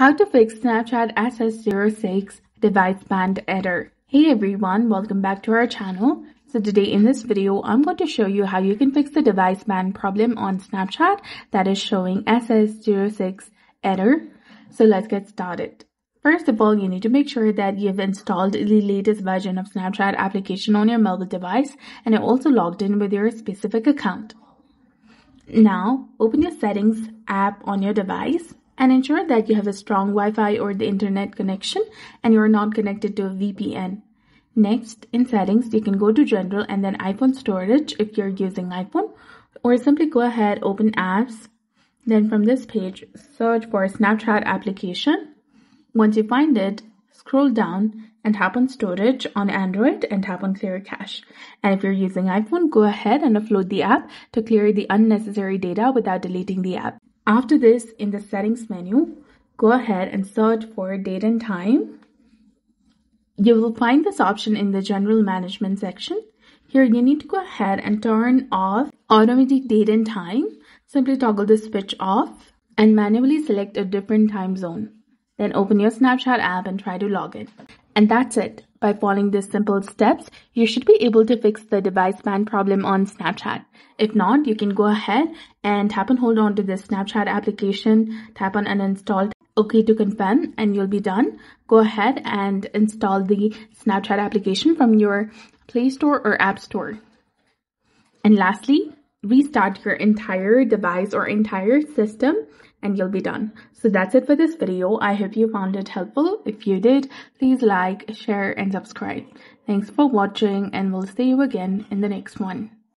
How to fix Snapchat SS06 device banned error. Hey everyone, welcome back to our channel. So today in this video, I'm going to show you how you can fix the device ban problem on Snapchat that is showing SS06 error. So let's get started. First of all, you need to make sure that you've installed the latest version of Snapchat application on your mobile device and you're also logged in with your specific account. Now, open your Settings app on your device and ensure that you have a strong Wi-Fi or the internet connection and you are not connected to a VPN. Next, in Settings, you can go to General and then iPhone Storage if you're using iPhone, or simply go ahead, open Apps. Then from this page, search for Snapchat application. Once you find it, scroll down and tap on Storage on Android and tap on Clear Cache. And if you're using iPhone, go ahead and upload the app to clear the unnecessary data without deleting the app. After this, in the Settings menu, go ahead and search for Date and Time. You will find this option in the General Management section. Here, you need to go ahead and turn off Automatic Date and Time. Simply toggle the switch off and manually select a different time zone. Then open your Snapchat app and try to log in. And that's it. By following these simple steps, you should be able to fix the device ban problem on Snapchat. If not, you can go ahead and tap and hold on to this Snapchat application, tap on uninstall, OK to confirm, and you'll be done. Go ahead and install the Snapchat application from your Play Store or App Store. And lastly, restart your entire device or entire system and you'll be done. So that's it for this video. I hope you found it helpful. If you did, please like, share and subscribe. Thanks for watching and we'll see you again in the next one.